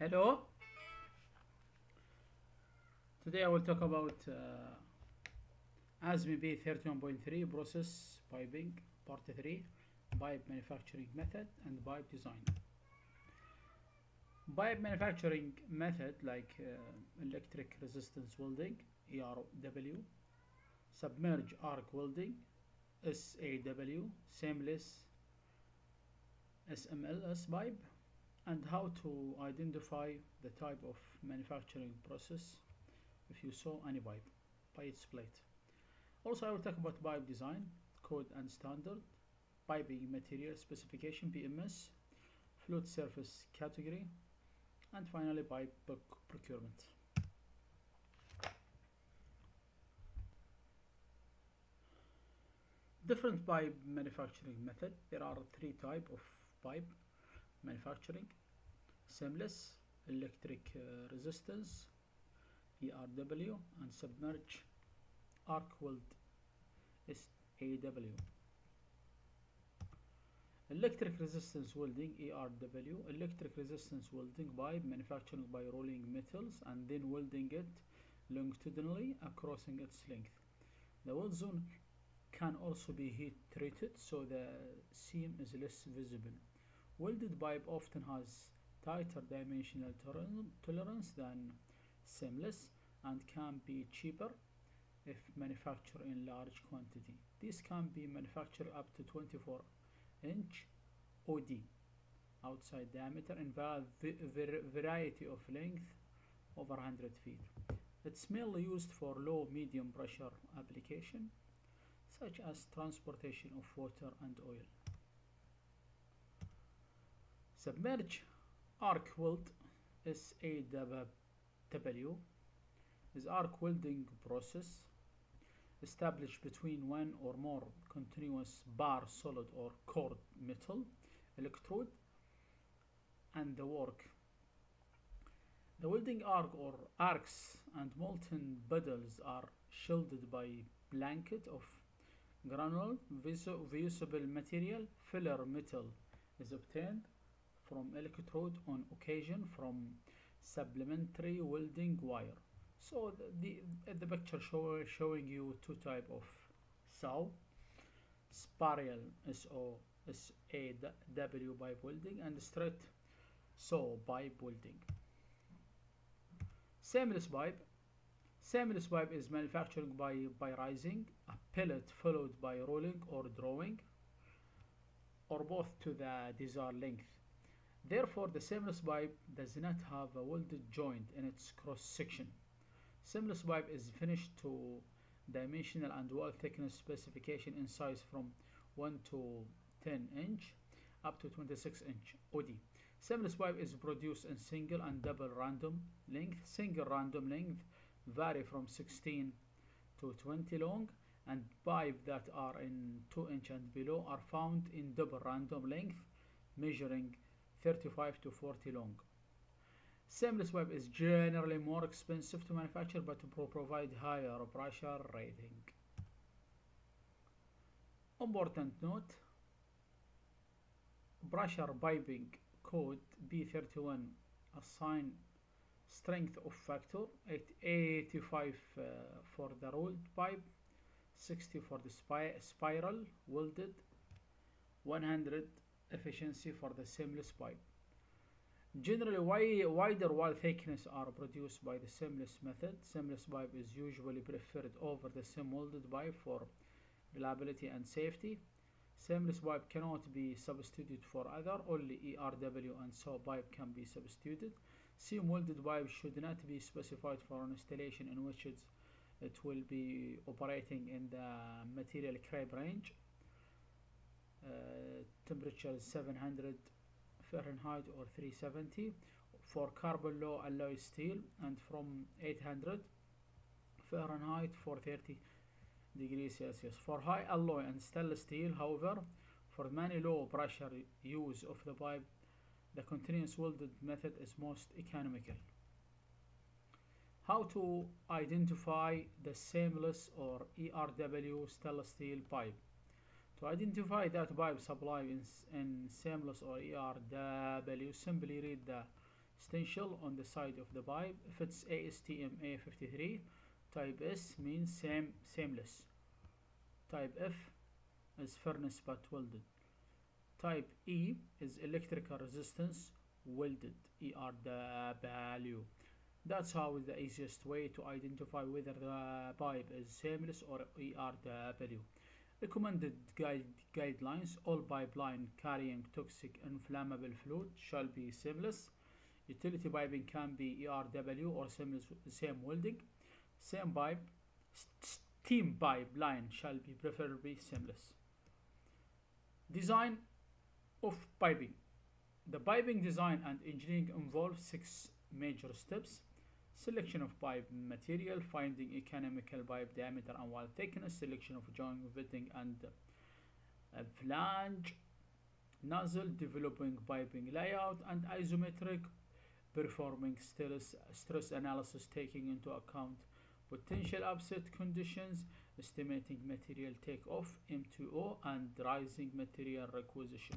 Hello. Today I will talk about ASME B31.3 process piping part 3, pipe manufacturing method and pipe design. Pipe manufacturing method like electric resistance welding (ERW), submerged arc welding (SAW), seamless SMLS pipe, and how to identify the type of manufacturing process if you saw any pipe by its plate. Also I will talk about pipe design, code and standard, piping material specification (PMS), fluid surface category, and finally pipe procurement. Different pipe manufacturing method. There are three types of pipe manufacturing: seamless, electric resistance (ERW), and submerged arc weld (SAW). Electric resistance welding (ERW). Electric resistance welding pipe manufactured by rolling metals and then welding it longitudinally across its length. The weld zone can also be heat treated so the seam is less visible. Welded pipe often has tighter dimensional tolerance than seamless and can be cheaper if manufactured in large quantity. These can be manufactured up to 24-inch OD outside diameter in variety of length over 100 feet. It's mainly used for low medium pressure application such as transportation of water and oil. Submerged arc weld (SAW) is arc welding process established between one or more continuous bar, solid or cord metal electrode and the work. The welding arc or arcs and molten bundles are shielded by a blanket of granular visible material. Filler metal is obtained from electrode, on occasion from supplementary welding wire. So the picture showing you two type of SAW: spiral SAW pipe welding and straight SAW pipe welding. Seamless pipe. Seamless pipe is manufactured by rising a pellet followed by rolling or drawing, or both, to the desired length. Therefore, the seamless pipe does not have a welded joint in its cross section. Seamless pipe is finished to dimensional and wall thickness specification in size from 1 to 10 inch up to 26 inch OD. Seamless pipe is produced in single and double random length. Single random length vary from 16 to 20 long, and pipe that are in 2 inch and below are found in double random length measuring 35 to 40 long. Seamless pipe is generally more expensive to manufacture but provide higher pressure rating. Important note: pressure piping code B31 assign strength of factor at 85 for the rolled pipe, 60 for the spiral welded, 100 efficiency for the seamless pipe. Generally wider wall thickness are produced by the seamless method. Seamless pipe is usually preferred over the seam welded pipe for reliability and safety. Seamless pipe cannot be substituted for other. Only ERW and SAW pipe can be substituted. Seam welded pipe should not be specified for an installation in which it will be operating in the material creep range, temperature 700 Fahrenheit or 370 for carbon low alloy steel, and from 800 Fahrenheit for 30 degrees Celsius for high alloy and stainless steel. However, for many low pressure use of the pipe, the continuous welded method is most economical. How to identify the seamless or ERW stainless steel pipe? To identify that pipe supplied in seamless or ERW, simply read the stencil on the side of the pipe. If it's ASTM A53, type S means seamless. Type F is furnace butt welded. Type E is electrical resistance welded, ERW. That's how is the easiest way to identify whether the pipe is seamless or ERW. Recommended guidelines: all pipeline carrying toxic inflammable fluid shall be seamless. Utility piping can be ERW or seamless, same welding. Same pipe, steam pipeline shall be preferably seamless. Design of piping. The piping design and engineering involves 6 major steps: selection of pipe material, finding economical pipe diameter and wall thickness, selection of joint fitting and flange, nozzle, developing piping layout and isometric, performing stress analysis taking into account potential upset conditions, estimating material takeoff M2O and rising material requisition.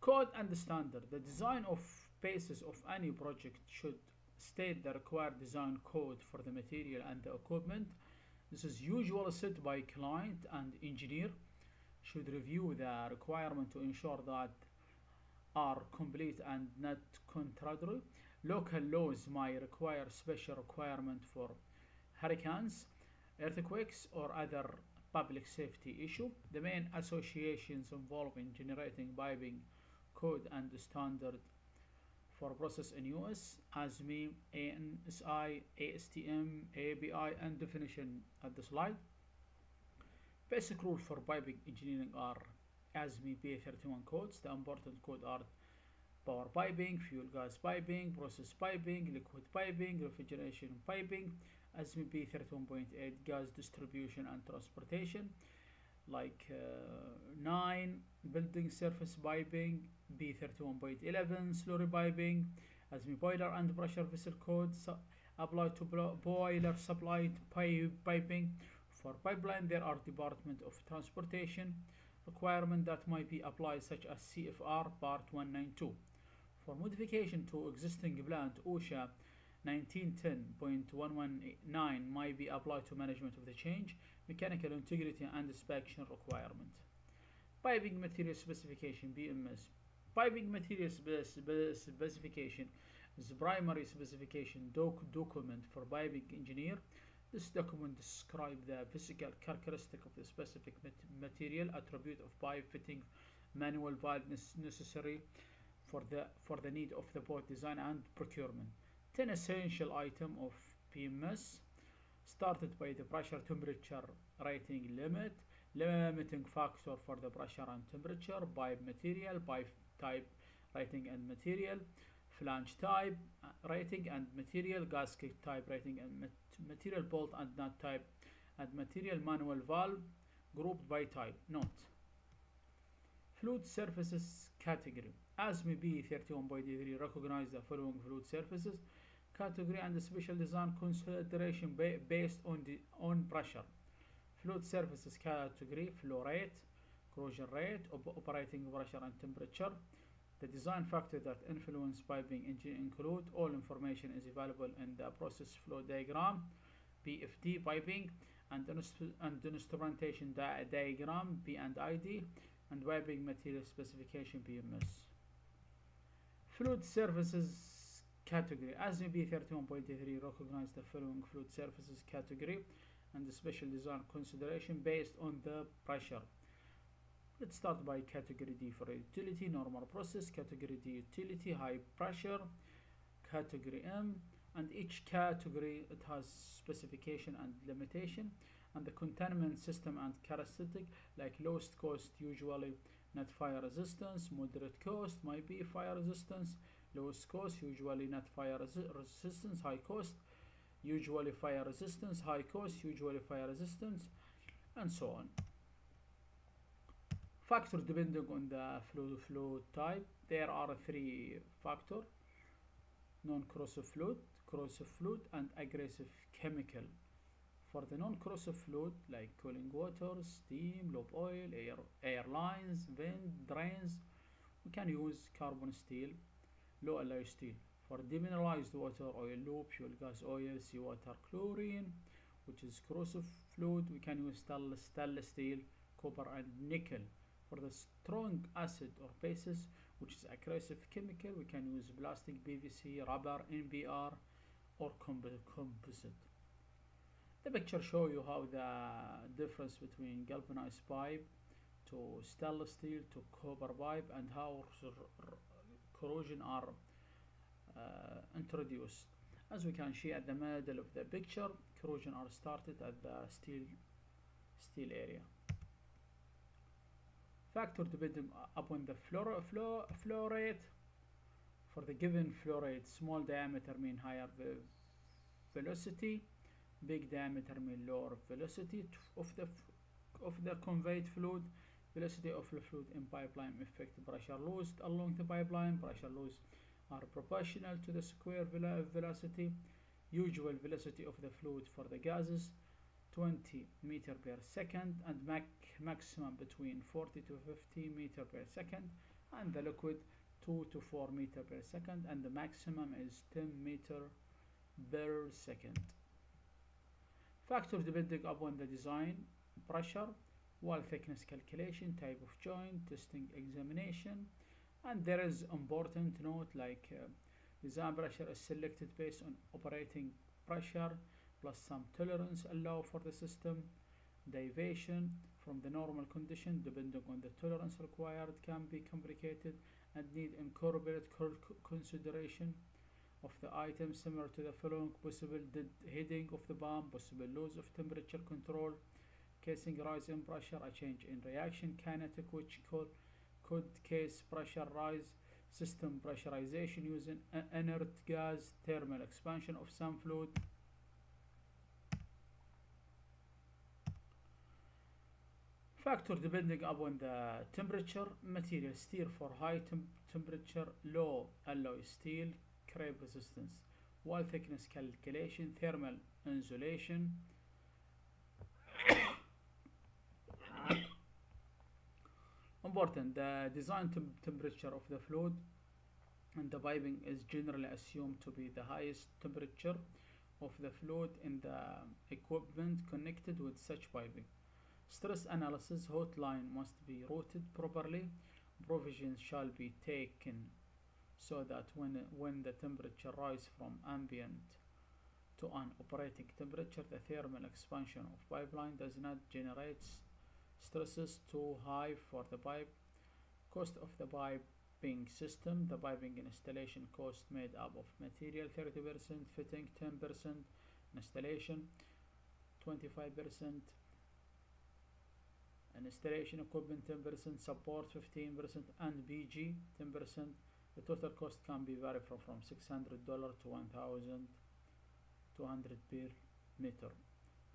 Code and standard. The design of basis of any project should state the required design code for the material and the equipment. This is usually set by client, and engineer should review the requirement to ensure that are complete and not contradictory. Local laws might require special requirement for hurricanes, earthquakes or other public safety issue. The main associations involved in generating piping code and standard for process in US: ASME, ANSI, ASTM, ABI and definition at the slide. Basic rules for piping engineering are ASME B31 codes. The important codes are power piping, fuel gas piping, process piping, liquid piping, refrigeration piping, ASME B31.8 gas distribution and transportation, like 9 building surface piping, B31.11 slurry piping, ASME boiler and pressure vessel codes apply to boiler supply piping. For pipeline, there are Department of Transportation requirement that might be applied, such as CFR Part 192. For modification to existing plant, OSHA 1910.119 might be applied to management of the change, mechanical integrity and inspection requirement. Piping material specification, PMS. Piping material specification is primary specification document for piping engineer. This document describes the physical characteristic of the specific material, attribute of pipe fitting, manual valve necessary for the need of the board design and procurement. 10 essential items of PMS, started by the pressure temperature rating limit, limiting factor for the pressure and temperature, pipe material, pipe type rating and material, flange type rating and material, gasket type rating and material, bolt and nut type and material, manual valve grouped by type. Note: fluid surfaces category. ASME B31.3 recognize the following fluid surfaces category and the special design consideration based on the pressure. Fluid surfaces category: flow rate, corrosion rate, operating pressure and temperature. The design factors that influence piping engineering include: all information is available in the process flow diagram, PFD piping, and instrumentation diagram, P and ID, and piping material specification, PMS. Fluid surfaces category. ASME B31.3 recognize the following fluid surfaces category and the special design consideration based on the pressure. Let's start by category D for utility, normal process, category D utility, high pressure, category M, and each category it has specification and limitation, and the containment system and characteristic, like lowest cost usually not fire resistance, moderate cost might be fire resistance, lowest cost usually not fire resistance, high cost usually fire resistance, high cost usually fire resistance, and so on. Factors depending on the flow type. There are 3 factors: non-corrosive fluid, corrosive fluid, and aggressive chemical. For the non-corrosive fluid, like cooling water, steam, lube oil, airlines, wind, drains, we can use carbon steel. low alloy steel. For demineralized water, oil loop, fuel gas oil, seawater, chlorine, which is corrosive fluid, we can use stainless steel, copper and nickel. For the strong acid or bases, which is aggressive chemical, we can use plastic, PVC, rubber, NBR or composite. The picture shows you how the difference between galvanized pipe to stainless steel to copper pipe and how corrosion are introduced. As we can see at the middle of the picture, corrosion are started at the steel area. Factor depending upon the flow rate. For the given flow rate, small diameter mean higher velocity, big diameter mean lower velocity of the conveyed fluid, velocity of the fluid in pipeline effect, pressure loosed along the pipeline, pressure loosed are proportional to the square velocity, usual velocity of the fluid for the gases, 20 meter per second, and maximum between 40 to 50 meter per second, and the liquid 2 to 4 meter per second, and the maximum is 10 meter per second. Factors depending upon the design, pressure, wall thickness calculation, type of joint, testing examination, and there is important note like design pressure is selected based on operating pressure plus some tolerance allow for the system. Deviation from the normal condition depending on the tolerance required can be complicated and need incorporate consideration of the item similar to the following: possible heading of the bomb, possible loss of temperature control, casing rise in pressure, a change in reaction kinetic which could case pressure rise, system pressurization using inert gas, thermal expansion of some fluid. Factor depending upon the temperature, material steel for high temperature, low alloy steel, creep resistance, wall thickness calculation, thermal insulation, important the design temperature of the fluid, and the piping is generally assumed to be the highest temperature of the fluid in the equipment connected with such piping. Stress analysis, hot line must be routed properly, provisions shall be taken so that when the temperature rises from ambient to an operating temperature, the thermal expansion of pipeline does not generate stresses too high for the pipe. Cost of the piping system, the piping installation cost made up of material 30%, fitting 10%, installation 25%, installation equipment 10%, support 15%, and BG 10%. The total cost can be varied from $600 to $1,200 per meter.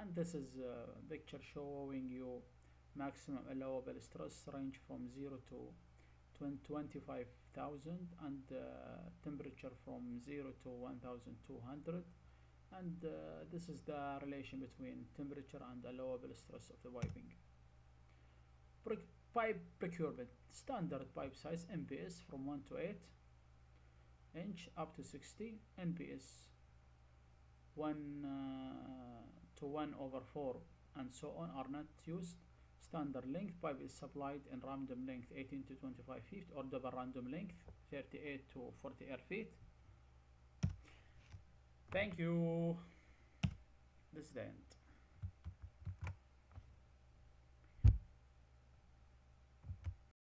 And this is a picture showing you maximum allowable stress range from 0 to 25,000, and temperature from 0 to 1,200, and this is the relation between temperature and allowable stress of the piping. Pipe procurement, standard pipe size NPS from 1 to 8 inch up to 60, NPS 1 to 1/4 and so on are not used. Standard length pipe is supplied in random length 18 to 25 feet or double random length 38 to 48 feet. Thank you. This is the end.